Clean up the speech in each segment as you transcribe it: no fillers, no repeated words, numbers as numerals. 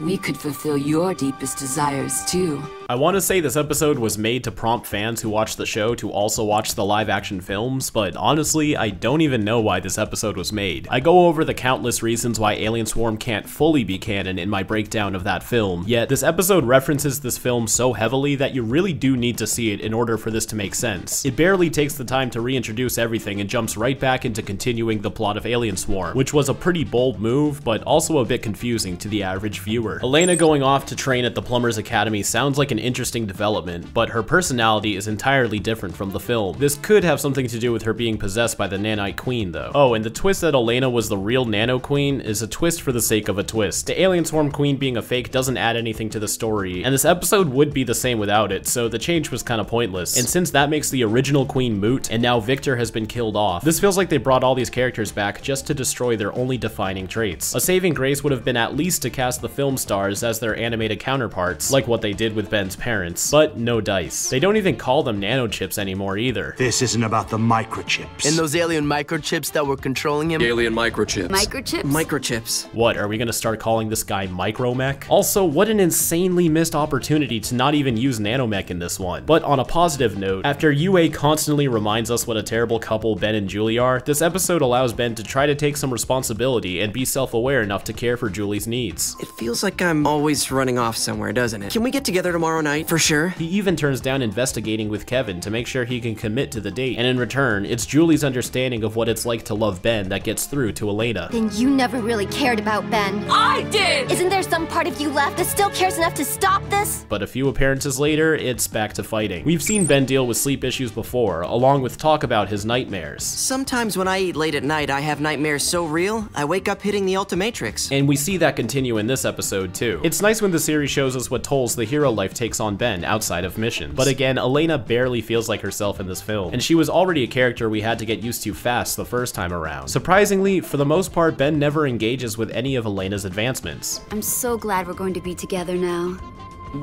we could fulfill your deepest desires too. I want to say this episode was made to prompt fans who watch the show to also watch the live action films, but honestly, I don't even know why this episode was made. I go over the countless reasons why Alien Swarm can't fully be canon in my breakdown of that film, yet this episode references this film so heavily that you really do need to see it in order for this to make sense. It barely takes the time to reintroduce everything and jumps right back into continuing the plot of Alien Swarm, which was a pretty bold move, but also a bit confusing to the average viewer. Elena going off to train at the Plumbers Academy sounds like an interesting development, but her personality is entirely different from the film. This could have something to do with her being possessed by the Nanite Queen, though. Oh, and the twist that Elena was the real Nano Queen is a twist for the sake of a twist. The Alien Swarm Queen being a fake doesn't add anything to the story, and this episode would be the same without it, so the change was kind of pointless. And since that makes the original Queen moot, and now Victor has been killed off, this feels like they brought all these characters back just to destroy their only defining traits. A saving grace would have been at least to cast the film stars as their animated counterparts, like what they did with Ben's parents, but no dice. They don't even call them nanochips anymore either. This isn't about the microchips. And those alien microchips that were controlling him? Alien microchips. Microchips? Microchips. What, are we gonna start calling this guy Micromech? Also, what an insanely missed opportunity to not even use Nanomech in this one. But on a positive note, after UA constantly reminds us what a terrible couple Ben and Julie are, this episode allows Ben to try to take some responsibility and be self-aware enough to care for Julie's needs. It feels like I'm always running off somewhere, doesn't it? Can we get together tomorrow night, for sure? He even turns down investigating with Kevin to make sure he can commit to the date, and in return, it's Julie's understanding of what it's like to love Ben that gets through to Elena. Then you never really cared about Ben. I did! Isn't there some part of you left that still cares enough to stop this? But a few appearances later, it's back to fighting. We've seen Ben deal with sleep issues before, along with talk about his nightmares. Sometimes when I eat late at night, I have nightmares so real, I wake up hitting the Ultimatrix. And we see that continue in this episode too. It's nice when the series shows us what tolls the hero life takes on Ben outside of missions. But again, Elena barely feels like herself in this film, and she was already a character we had to get used to fast the first time around. Surprisingly, for the most part, Ben never engages with any of Elena's advancements. I'm so glad we're going to be together now.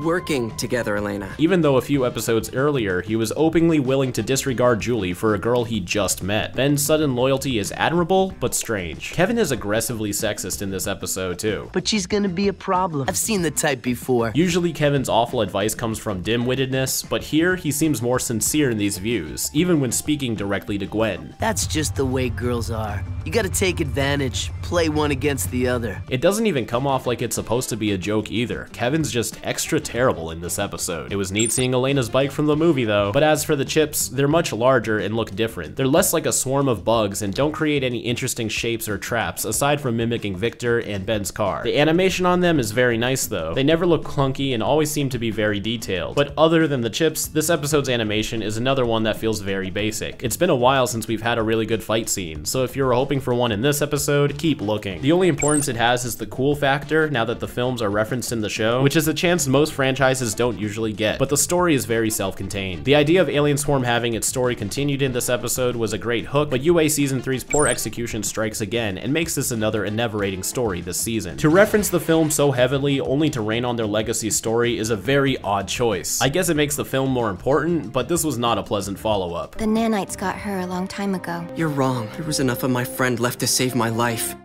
Working together, Elena. Even though a few episodes earlier, he was openly willing to disregard Julie for a girl he just met. Ben's sudden loyalty is admirable, but strange. Kevin is aggressively sexist in this episode, too. But she's gonna be a problem. I've seen the type before. Usually, Kevin's awful advice comes from dim-wittedness, but here, he seems more sincere in these views, even when speaking directly to Gwen. That's just the way girls are. You gotta take advantage, play one against the other. It doesn't even come off like it's supposed to be a joke either. Kevin's just extra terrible in this episode. It was neat seeing Elena's bike from the movie though, but as for the chips, they're much larger and look different. They're less like a swarm of bugs and don't create any interesting shapes or traps aside from mimicking Victor and Ben's car. The animation on them is very nice though. They never look clunky and always seem to be very detailed. But other than the chips, this episode's animation is another one that feels very basic. It's been a while since we've had a really good fight scene, so if you were hoping for one in this episode, keep looking. The only importance it has is the cool factor now that the films are referenced in the show, which is a chance most franchises don't usually get, but the story is very self-contained. The idea of Alien Swarm having its story continued in this episode was a great hook, but UA Season 3's poor execution strikes again and makes this another enervating story this season. To reference the film so heavily only to rain on their legacy story is a very odd choice. I guess it makes the film more important, but this was not a pleasant follow-up. The nanites got her a long time ago. You're wrong. There was enough of my friend left to save my life.